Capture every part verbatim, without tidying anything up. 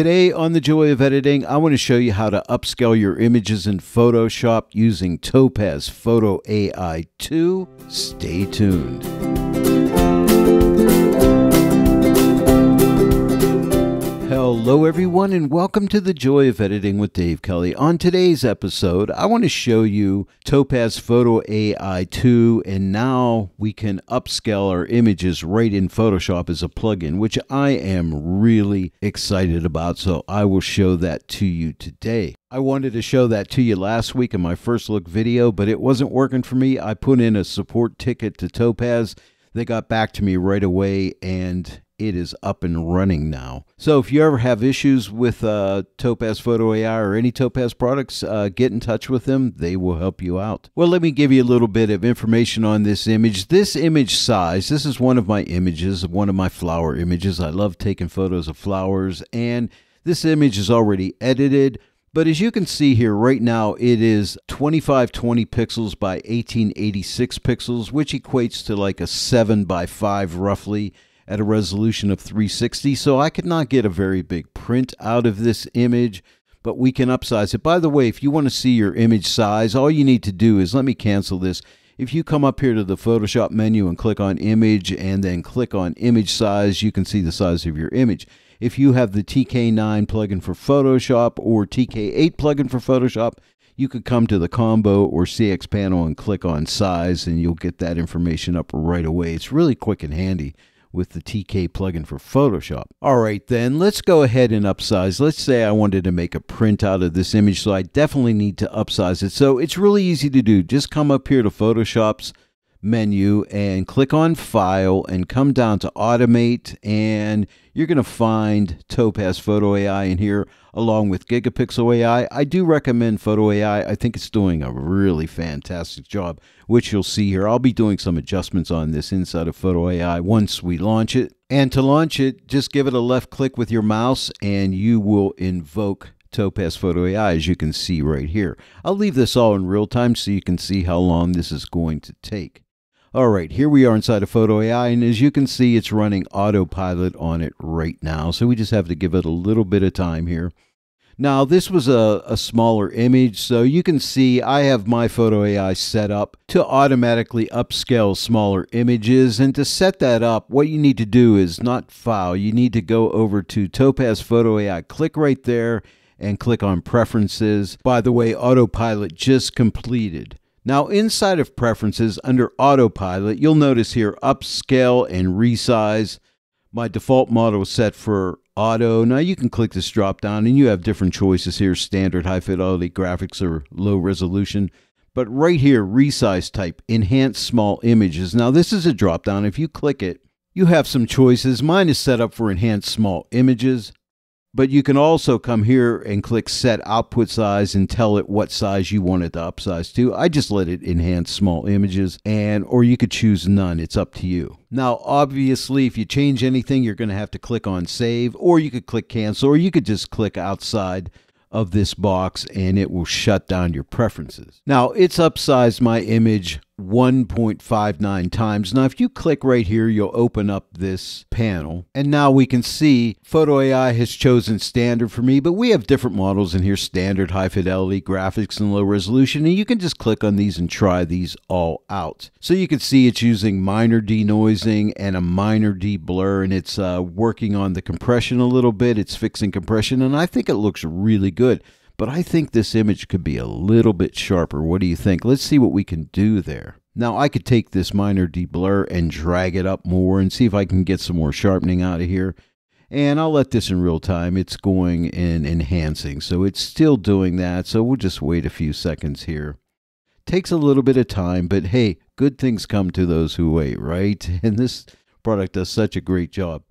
Today on The Joy of Editing, I want to show you how to upscale your images in Photoshop using Topaz Photo A I two. Stay tuned. Hello everyone and welcome to The Joy of Editing with Dave Kelly. On today's episode, I want to show you Topaz Photo A I two, and now we can upscale our images right in Photoshop as a plugin, which I am really excited about, so I will show that to you today. I wanted to show that to you last week in my first look video, but it wasn't working for me. I put in a support ticket to Topaz. They got back to me right away and it is up and running now. So if you ever have issues with uh, Topaz Photo A I or any Topaz products, uh, get in touch with them. They will help you out. Well, let me give you a little bit of information on this image. This image size, this is one of my images, one of my flower images. I love taking photos of flowers, and this image is already edited. But as you can see here right now, it is twenty-five twenty pixels by eighteen eighty-six pixels, which equates to like a seven by five roughly, at a resolution of three sixty, so I could not get a very big print out of this image, but we can upsize it. By the way, if you want to see your image size, all you need to do is, let me cancel this. If you come up here to the Photoshop menu and click on Image and then click on Image Size, you can see the size of your image. If you have the T K nine plugin for Photoshop or T K eight plugin for Photoshop, you could come to the combo or C X panel and click on Size, and you'll get that information up right away. It's really quick and handy with the T K plugin for Photoshop. All right, then let's go ahead and upsize. Let's say I wanted to make a print out of this image, so I definitely need to upsize it. So it's really easy to do. Just come up here to Photoshop's menu and click on File and come down to Automate, and you're going to find Topaz Photo A I in here along with Gigapixel A I. I do recommend Photo A I. I think it's doing a really fantastic job, which you'll see here. I'll be doing some adjustments on this inside of Photo A I once we launch it. And to launch it, just give it a left click with your mouse and you will invoke Topaz Photo A I, as you can see right here. I'll leave this all in real time so you can see how long this is going to take. All right, here we are inside of Photo A I, and as you can see, it's running Autopilot on it right now. So we just have to give it a little bit of time here. Now, this was a, a smaller image, so you can see I have my Photo A I set up to automatically upscale smaller images. And to set that up, what you need to do is not File. You need to go over to Topaz Photo A I, click right there, and click on Preferences. By the way, Autopilot just completed. Now inside of Preferences, under Autopilot, you'll notice here Upscale and Resize. My default model is set for Auto. Now you can click this drop down and you have different choices here, Standard, High Fidelity, Graphics, or Low Resolution. But right here, Resize Type, Enhance Small Images. Now this is a drop down. If you click it, you have some choices. Mine is set up for Enhance Small Images. But you can also come here and click Set Output Size and tell it what size you want it to upsize to. I just let it enhance small images, and or you could choose none. It's up to you. Now, obviously, if you change anything, you're going to have to click on Save, or you could click Cancel, or you could just click outside of this box, and it will shut down your preferences. Now, it's upsized my image one point five nine times. Now, if you click right here, you'll open up this panel. And now we can see Photo A I has chosen Standard for me, but we have different models in here, Standard, High Fidelity, Graphics, and Low Resolution. And you can just click on these and try these all out. So you can see it's using minor denoising and a minor deblur, and it's uh, working on the compression a little bit. It's fixing compression, and I think it looks really good. But I think this image could be a little bit sharper. What do you think? Let's see what we can do there. Now I could take this minor deblur and drag it up more and see if I can get some more sharpening out of here. And I'll let this in real time. It's going and enhancing. So it's still doing that. So we'll just wait a few seconds here. Takes a little bit of time, but hey, good things come to those who wait, right? And this product does such a great job.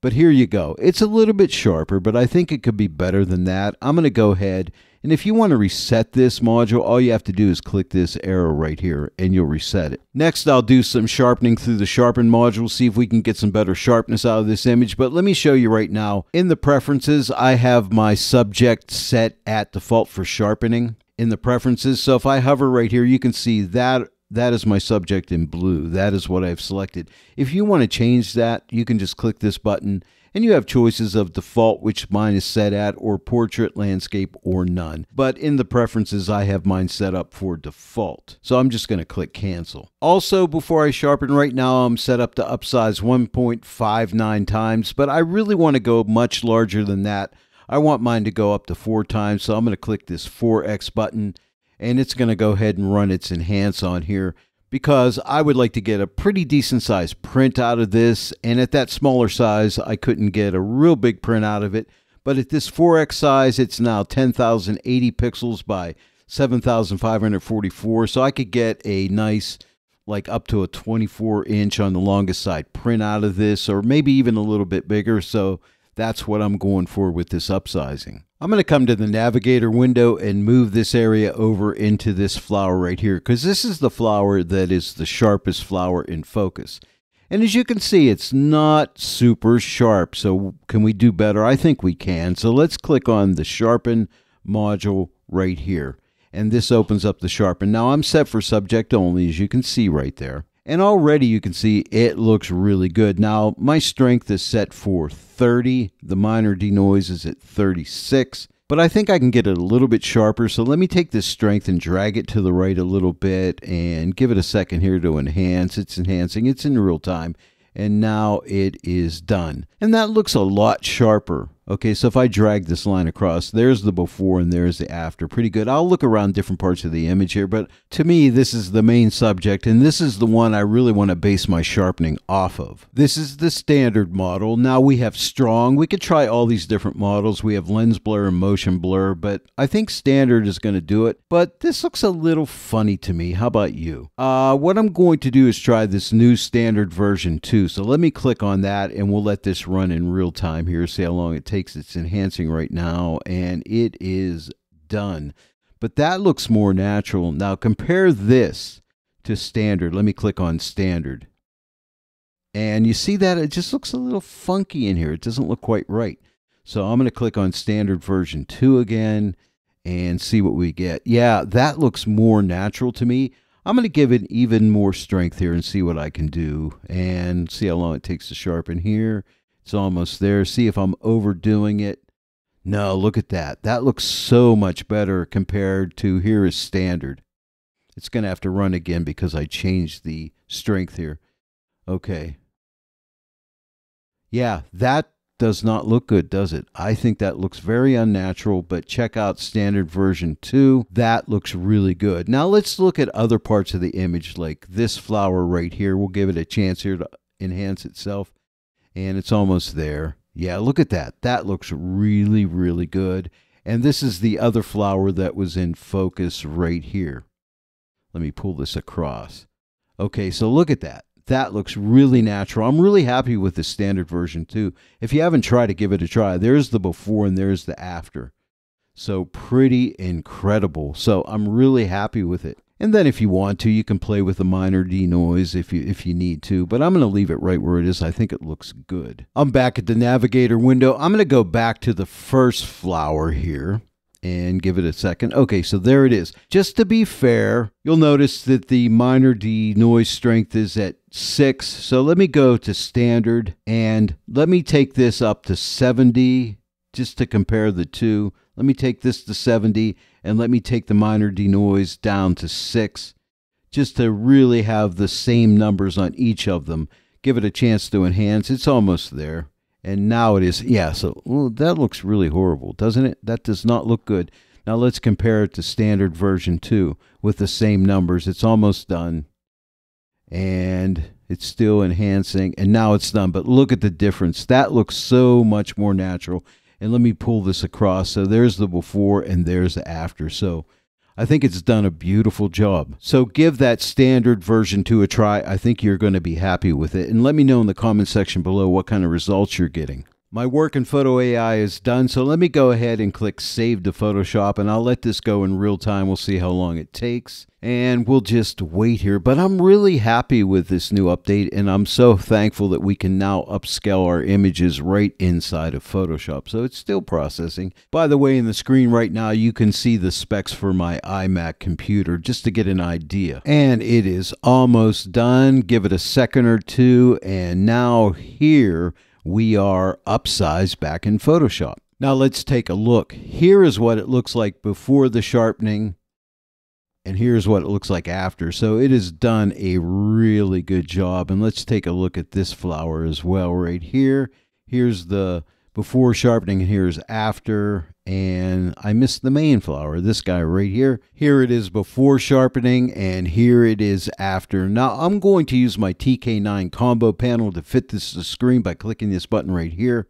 But here you go. It's a little bit sharper, but I think it could be better than that. I'm going to go ahead, and if you want to reset this module, all you have to do is click this arrow right here, and you'll reset it. Next, I'll do some sharpening through the Sharpen module, see if we can get some better sharpness out of this image. But let me show you right now. In the Preferences, I have my subject set at default for sharpening in the Preferences. So if I hover right here, you can see that That is my subject in blue. That is what I've selected. If you want to change that, you can just click this button and you have choices of default, which mine is set at, or portrait, landscape, or none. But in the preferences, I have mine set up for default. So I'm just going to click cancel. Also, before I sharpen right now, I'm set up to upsize one point five nine times, but I really want to go much larger than that. I want mine to go up to four times, so I'm going to click this four X button, and it's going to go ahead and run its enhance on here, because I would like to get a pretty decent size print out of this. And at that smaller size, I couldn't get a real big print out of it. But at this four X size, it's now ten thousand eighty pixels by seven thousand five hundred forty-four. So I could get a nice, like up to a twenty-four inch on the longest side print out of this, or maybe even a little bit bigger. So that's what I'm going for with this upsizing. I'm going to come to the navigator window and move this area over into this flower right here, because this is the flower that is the sharpest flower in focus. And as you can see, it's not super sharp. So can we do better? I think we can. So let's click on the sharpen module right here. And this opens up the sharpen. Now I'm set for subject only, as you can see right there. And already you can see it looks really good. Now my strength is set for thirty. The minor denoise is at thirty-six. But I think I can get it a little bit sharper. So let me take this strength and drag it to the right a little bit and give it a second here to enhance. It's enhancing. It's in real time. And now it is done. And that looks a lot sharper. Okay, so if I drag this line across, there's the before and there's the after. Pretty good. I'll look around different parts of the image here, but to me, this is the main subject, and this is the one I really want to base my sharpening off of. This is the standard model. Now we have strong. We could try all these different models. We have lens blur and motion blur, but I think standard is going to do it. But this looks a little funny to me. How about you? Uh, what I'm going to do is try this new standard version too. So let me click on that, and we'll let this run in real time here. See how long it takes. It's enhancing right now, and it is done. But that looks more natural. Now compare this to standard. Let me click on standard. And you see that it just looks a little funky in here. It doesn't look quite right. So I'm going to click on standard version two again and see what we get. Yeah, that looks more natural to me. I'm going to give it even more strength here and see what I can do, and see how long it takes to sharpen here. It's almost there. See if I'm overdoing it. No, look at that. That looks so much better compared to here is standard. It's going to have to run again because I changed the strength here. Okay. Yeah, that does not look good, does it? I think that looks very unnatural, but check out standard version two. That looks really good. Now let's look at other parts of the image, like this flower right here. We'll give it a chance here to enhance itself. And it's almost there. Yeah, look at that. That looks really, really good. And this is the other flower that was in focus right here. Let me pull this across. Okay, so look at that. That looks really natural. I'm really happy with the standard version too. If you haven't tried it, give it a try. There's the before and there's the after. So pretty incredible. So I'm really happy with it. And then if you want to, you can play with the minor denoise if you if you need to. But I'm going to leave it right where it is. I think it looks good. I'm back at the navigator window. I'm going to go back to the first flower here and give it a second. Okay, so there it is. Just to be fair, you'll notice that the minor denoise strength is at six. So let me go to standard and let me take this up to seventy just to compare the two. Let me take this to seventy, and let me take the minor denoise down to six, just to really have the same numbers on each of them. Give it a chance to enhance. It's almost there. And now it is. Yeah, so well, that looks really horrible, doesn't it? That does not look good. Now let's compare it to standard version two with the same numbers. It's almost done. And it's still enhancing. And now it's done. But look at the difference. That looks so much more natural. And let me pull this across. So there's the before and there's the after. So I think it's done a beautiful job. So give that standard version two a try. I think you're going to be happy with it. And let me know in the comment section below what kind of results you're getting. My work in Photo A I is done. So let me go ahead and click Save to Photoshop. And I'll let this go in real time. We'll see how long it takes. And we'll just wait here. But I'm really happy with this new update, and I'm so thankful that we can now upscale our images right inside of Photoshop. So it's still processing. By the way, in the screen right now, you can see the specs for my iMac computer, just to get an idea. And it is almost done. Give it a second or two, and now here we are upsized back in Photoshop. Now let's take a look. Here is what it looks like before the sharpening, and here's what it looks like after. So it has done a really good job. And let's take a look at this flower as well right here. Here's the before sharpening, here's after. And I missed the main flower, this guy right here. Here it is before sharpening, and here it is after. Now I'm going to use my T K nine combo panel to fit this to the screen by clicking this button right here.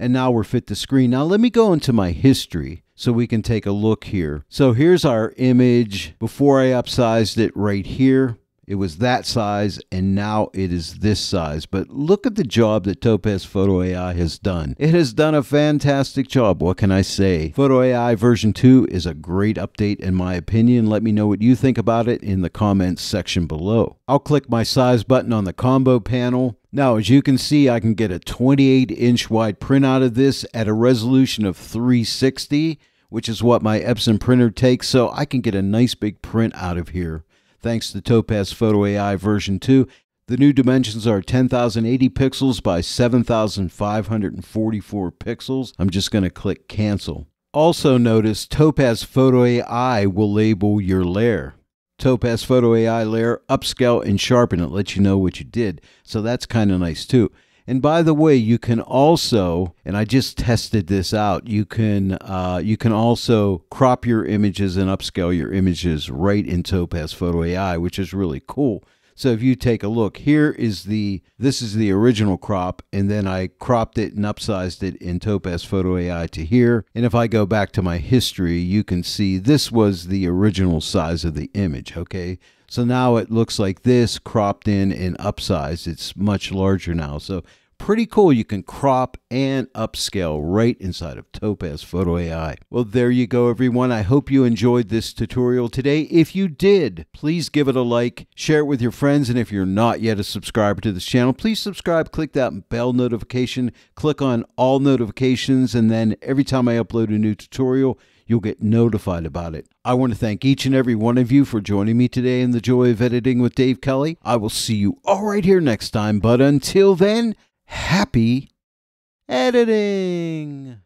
And now we're fit to screen. Now let me go into my history so we can take a look here. So here's our image before I upsized it right here. It was that size, and now it is this size. But look at the job that Topaz Photo A I has done. It has done a fantastic job. What can I say? Photo A I version two is a great update in my opinion. Let me know what you think about it in the comments section below. I'll click my size button on the combo panel. Now, as you can see, I can get a twenty-eight inch wide print out of this at a resolution of three sixty, which is what my Epson printer takes. So I can get a nice big print out of here. Thanks to Topaz Photo A I version two. The new dimensions are ten thousand eighty pixels by seven thousand five hundred forty-four pixels. I'm just going to click cancel. Also notice Topaz Photo A I will label your layer. Topaz Photo A I layer, upscale and sharpen. It lets you know what you did. So that's kind of nice too. And by the way, you can also, and I just tested this out, you can uh, you can also crop your images and upscale your images right in Topaz Photo A I, which is really cool. So if you take a look, here is the, this is the original crop, and then I cropped it and upsized it in Topaz Photo A I to here. And if I go back to my history, you can see this was the original size of the image, okay? So now it looks like this, cropped in and upsized. It's much larger now. So pretty cool. You can crop and upscale right inside of Topaz Photo A I. Well, there you go, everyone. I hope you enjoyed this tutorial today. If you did, please give it a like, share it with your friends. And if you're not yet a subscriber to this channel, please subscribe, click that bell notification, click on all notifications. And then every time I upload a new tutorial, you'll get notified about it. I want to thank each and every one of you for joining me today in the joy of editing with Dave Kelly. I will see you all right here next time. But until then, happy editing!